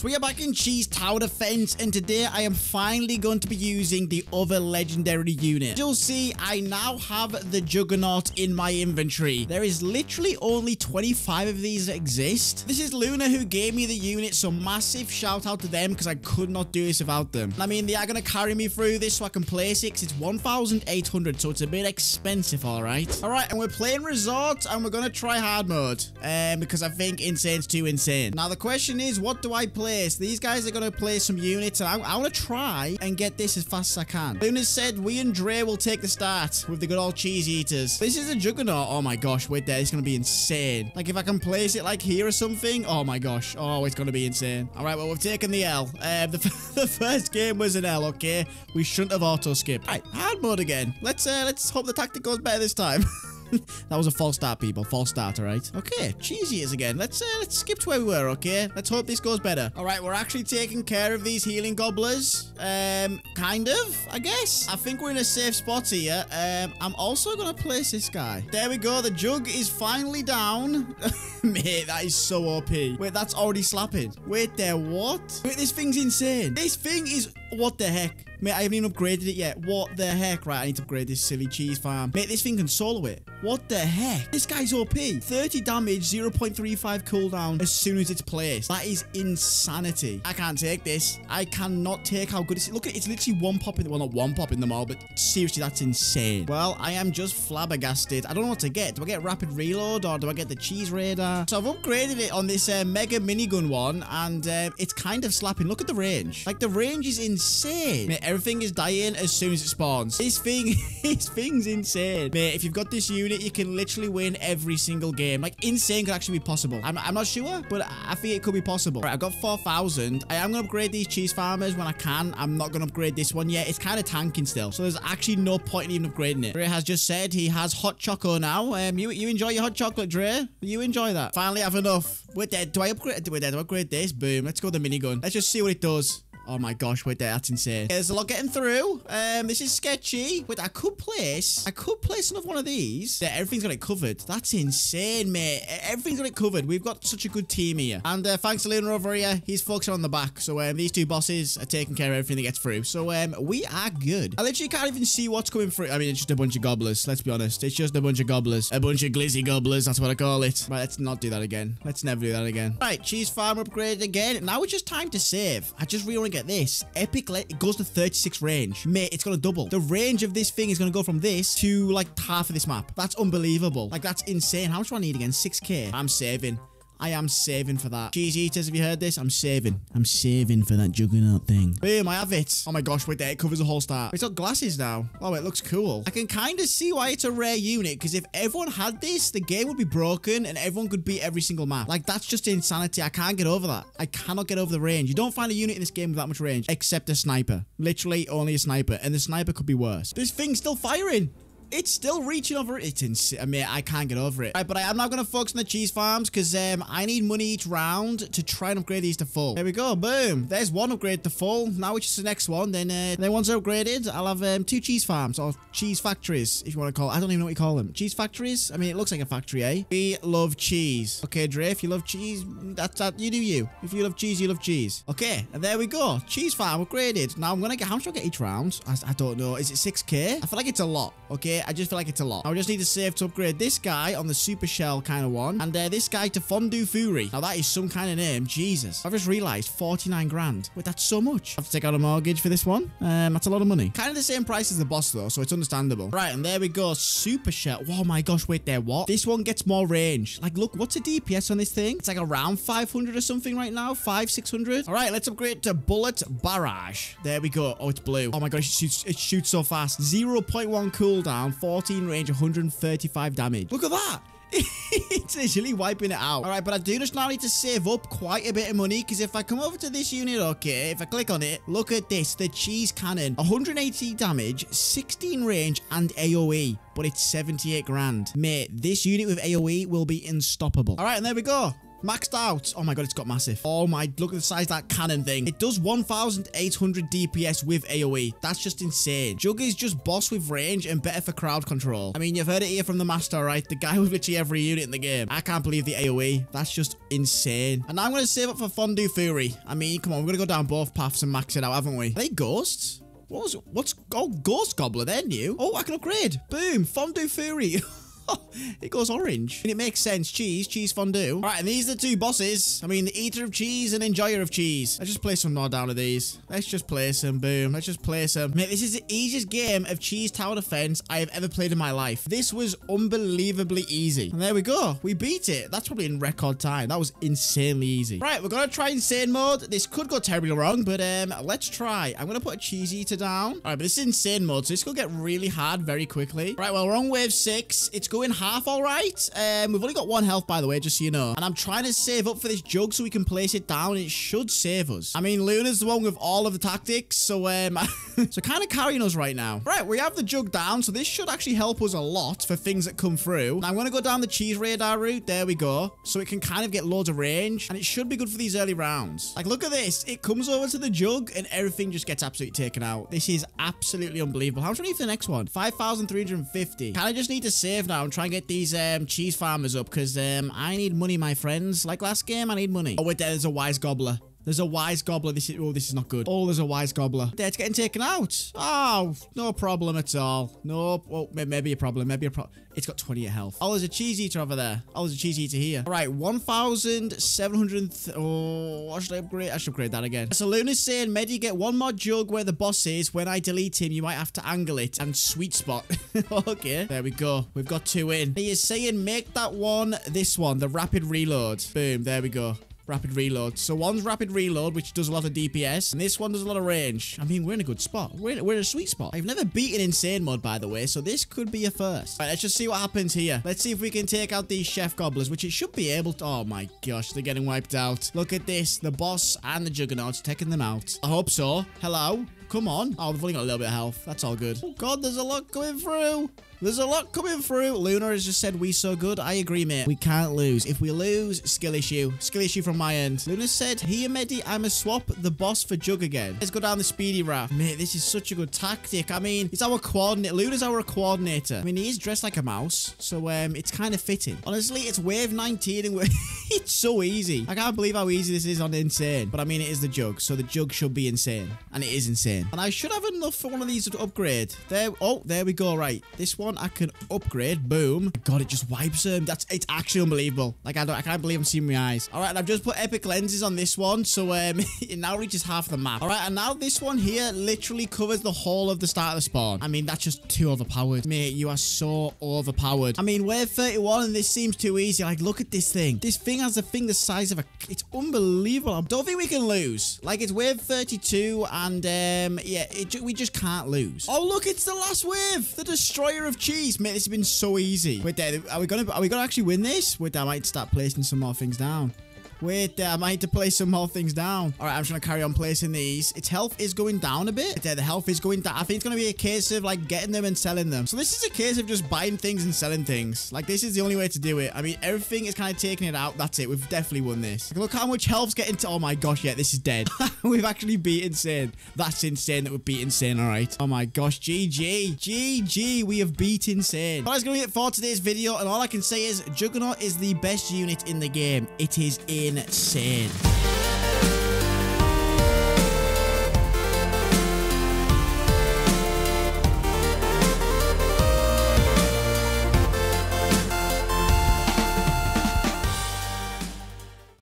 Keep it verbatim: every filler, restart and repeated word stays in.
So we are back in Cheese Tower Defense, and today I am finally going to be using the other legendary unit. You'll see I now have the Juggernaut in my inventory. There is literally only twenty-five of these that exist. This is Luna who gave me the unit, so massive shout out to them because I could not do this without them. I mean, they are going to carry me through this so I can place it because it's one thousand eight hundred, so it's a bit expensive, all right? All right, and we're playing Resort, and we're going to try hard mode um, because I think Insane's too insane. Now, the question is, what do I play? These guys are going to play some units, and I, I want to try and get this as fast as I can. Luna said, we and Dre will take the start with the good old cheese eaters. This is a Juggernaut. Oh my gosh, wait there. It's going to be insane. Like, if I can place it, like, here or something. Oh my gosh. Oh, it's going to be insane. All right, well, we've taken the L. Uh, the, the first game was an L, okay? We shouldn't have auto-skipped. All right, hard mode again. Let's, uh, let's hope the tactic goes better this time. That was a false start, people. False start, all right? Okay, cheesy is again. Let's uh, let's skip to where we were, okay? Let's hope this goes better. All right, we're actually taking care of these healing gobblers. Um, kind of, I guess. I think we're in a safe spot here. Um, I'm also going to place this guy. There we go. The jug is finally down. Mate, that is so O P. Wait, that's already slapping. Wait there, what? Wait, this thing's insane. This thing is... What the heck? Mate, I haven't even upgraded it yet. What the heck? Right, I need to upgrade this silly cheese farm. Mate, this thing can solo it. What the heck? This guy's O P. thirty damage, zero point three five cooldown as soon as it's placed. That is insanity. I can't take this. I cannot take how good it is. Look at it. It's literally one pop in the... Well, not one pop in the mall, but seriously, that's insane. Well, I am just flabbergasted. I don't know what to get. Do I get rapid reload or do I get the cheese radar? So I've upgraded it on this uh, mega minigun one, and uh, it's kind of slapping. Look at the range. Like, the range is insane. Mate, everything is dying as soon as it spawns. This thing, this thing's insane. Mate, if you've got this unit, you can literally win every single game. Like, insane could actually be possible. I'm, I'm not sure, but I think it could be possible. Right, I've got four thousand. I am going to upgrade these cheese farmers when I can. I'm not going to upgrade this one yet. It's kind of tanking still, so there's actually no point in even upgrading it. Dre has just said he has hot choco now. Um, you, you enjoy your hot chocolate, Dre? You enjoy that? Finally, have enough. Wait there, do I upgrade? Wait there, do I upgrade this? Boom, let's go with the minigun. Let's just see what it does. Oh my gosh, wait there, that's insane. Yeah, there's a lot getting through. Um, this is sketchy. Wait, I could place, I could place another one of these. Yeah, everything's got it covered. That's insane, mate. Everything's got it covered. We've got such a good team here. And uh, thanks to Leonard over here. He's focusing on the back. So um, these two bosses are taking care of everything that gets through. So um, we are good. I literally can't even see what's coming through. I mean, it's just a bunch of gobblers. Let's be honest. It's just a bunch of gobblers. A bunch of glizzy gobblers. That's what I call it. Right, let's not do that again. Let's never do that again. Right, cheese farm upgraded again. Now it's just time to save. I just really want to get this epic. Let it goes to thirty-six range, mate. It's gonna double the range of this thing. Is gonna go from this to like half of this map. That's unbelievable. Like, that's insane. How much do I need again? Six K. I'm saving. I am saving for that. Cheese eaters, have you heard this? I'm saving. I'm saving for that Juggernaut thing. Boom, I have it. Oh my gosh, wait there. It covers the whole start. It's got glasses now. Oh, it looks cool. I can kind of see why it's a rare unit, because if everyone had this, the game would be broken and everyone could beat every single map. Like, that's just insanity. I can't get over that. I cannot get over the range. You don't find a unit in this game with that much range, except a sniper. Literally only a sniper, and the sniper could be worse. This thing's still firing. It's still reaching over it. It's insane. I mean, I can't get over it. All right, but I am now going to focus on the cheese farms because um, I need money each round to try and upgrade these to full. There we go. Boom. There's one upgrade to full. Now it's just the next one. Then uh, then once upgraded, I'll have um, two cheese farms or cheese factories, if you want to call it. I don't even know what you call them. Cheese factories? I mean, it looks like a factory, eh? We love cheese. Okay, Dre, if you love cheese, that's that. You do you. If you love cheese, you love cheese. Okay, and there we go. Cheese farm upgraded. Now I'm going to get... How much do I get each round? I, I don't know. Is it six K? I feel like it's a lot. Okay. I just feel like it's a lot. I just need to save to upgrade this guy on the super shell kind of one, and uh, this guy to Fondue Fury. Now that is some kind of name. Jesus, I've just realized forty-nine grand. Wait, that's so much. I have to take out a mortgage for this one. Um, that's a lot of money. Kind of the same price as the boss though, so it's understandable. Right, and there we go. Super shell. Oh my gosh, wait there. What? This one gets more range. Like, look, what's a D P S on this thing? It's like around five hundred or something right now. five, six hundred. All right, let's upgrade to bullet barrage. There we go. Oh, it's blue. Oh my gosh, it shoots, it shoots so fast. zero point one cooldown. fourteen range, one hundred thirty-five damage. Look at that. It's literally wiping it out. All right, but I do just now need to save up quite a bit of money, because if I come over to this unit, okay, if I click on it, look at this, the cheese cannon. one hundred eighty damage, sixteen range, and A O E, but it's seventy-eight grand. Mate, this unit with A O E will be unstoppable. All right, and there we go. Maxed out. Oh my god, it's got massive. Oh my, look at the size of that cannon thing. It does one thousand eight hundred D P S with AoE. That's just insane. Jugger is just boss with range and better for crowd control. I mean, you've heard it here from the master, right? The guy with literally every unit in the game. I can't believe the AoE. That's just insane. And now I'm going to save up for Fondue Fury. I mean, come on, we're going to go down both paths and max it out, haven't we? Are they ghosts? What was, what's... Oh, Ghost Gobbler, they're new. Oh, I can upgrade. Boom, Fondue Fury. It goes orange. I mean, it makes sense. Cheese, cheese fondue. All right, and these are the two bosses. I mean, the eater of cheese and enjoyer of cheese. Let's just place some more down of these. Let's just place them. Boom. Let's just place them. Mate, this is the easiest game of Cheese Tower Defense I have ever played in my life. This was unbelievably easy. And there we go. We beat it. That's probably in record time. That was insanely easy. Right, we're going to try insane mode. This could go terribly wrong, but um, let's try. I'm going to put a cheese eater down. All right, but this is insane mode, so this could get really hard very quickly. Right, well, we're on wave six. It's going half, all right. Um, we've only got one health, by the way, just so you know. And I'm trying to save up for this jug so we can place it down. It should save us. I mean, Luna's the one with all of the tactics, so um, so kind of carrying us right now. Right, we have the jug down, so this should actually help us a lot for things that come through. Now, I'm going to go down the cheese radar route. There we go. So it can kind of get loads of range, and it should be good for these early rounds. Like, look at this. It comes over to the jug, and everything just gets absolutely taken out. This is absolutely unbelievable. How much do we need for the next one? five thousand three hundred fifty. Kind of just need to save now. I'm trying to get these um, cheese farmers up because um, I need money, my friends. Like last game, I need money. Oh, wait, there's a wise gobbler. There's a wise gobbler. This is, oh, this is not good. Oh, there's a wise gobbler. It's getting taken out. Oh, no problem at all. No, oh, maybe a problem. Maybe a problem. It's got twenty health. Oh, there's a cheese eater over there. Oh, there's a cheese eater here. All right, one thousand seven hundred. Oh, should I upgrade? I should upgrade that again. So Luna's saying, Meddy, get one more jug where the boss is. When I delete him, you might have to angle it and sweet spot. Okay, there we go. We've got two in. He is saying, make that one, this one, the rapid reload. Boom, there we go. Rapid reload. So one's rapid reload, which does a lot of D P S, and this one does a lot of range. I mean, we're in a good spot. We're in, we're in a sweet spot. I've never beaten insane mode, by the way, so this could be a first. All right, let's just see what happens here. Let's see if we can take out these chef gobblers, which it should be able to. Oh my gosh, they're getting wiped out. Look at this. The boss and the juggernauts taking them out. I hope so. Hello? Come on. Oh, they've only got a little bit of health. That's all good. Oh god, there's a lot coming through. There's a lot coming through. Luna has just said we so good. I agree, mate. We can't lose. If we lose, skill issue. Skill issue from my end. Luna said, here, Meddy, I must swap the boss for Jug again. Let's go down the speedy raft. Mate, this is such a good tactic. I mean, it's our coordinator. Luna's our coordinator. I mean, he is dressed like a mouse, so um, it's kind of fitting. Honestly, it's wave nineteen and we're it's so easy. I can't believe how easy this is on insane. But I mean, it is the jug, so the jug should be insane. And it is insane. And I should have enough for one of these to upgrade. There. Oh, there we go. Right. This one I can upgrade. Boom. God, it just wipes him. That's, it's actually unbelievable. Like, I don't, I can't believe I'm seeing my eyes. All right, and I've just put epic lenses on this one, so um, it now reaches half the map. All right, and now this one here literally covers the whole of the start of the spawn. I mean, that's just too overpowered. Mate, you are so overpowered. I mean, wave thirty-one, and this seems too easy. Like, look at this thing. This thing has a thing the size of a... It's unbelievable. I don't think we can lose. Like, it's wave thirty-two, and um, yeah, it, we just can't lose. Oh, look, it's the last wave. The destroyer of cheese. Mate, this has been so easy. Wait there, are we gonna are we gonna actually win this? Wait there, I might start placing some more things down. Wait there, I might need to place some more things down. All right, I'm just going to carry on placing these. Its health is going down a bit. There, the health is going down. I think it's going to be a case of, like, getting them and selling them. So this is a case of just buying things and selling things. Like, this is the only way to do it. I mean, everything is kind of taking it out. That's it. We've definitely won this. Like, look how much health's getting to... Oh, my gosh, yeah, this is dead. We've actually beat insane. That's insane that we beat insane, all right. Oh, my gosh, G G. G G, we have beat insane. Well, that's going to be it for today's video, and all I can say is Juggernaut is the best unit in the game. It is insane. Insane.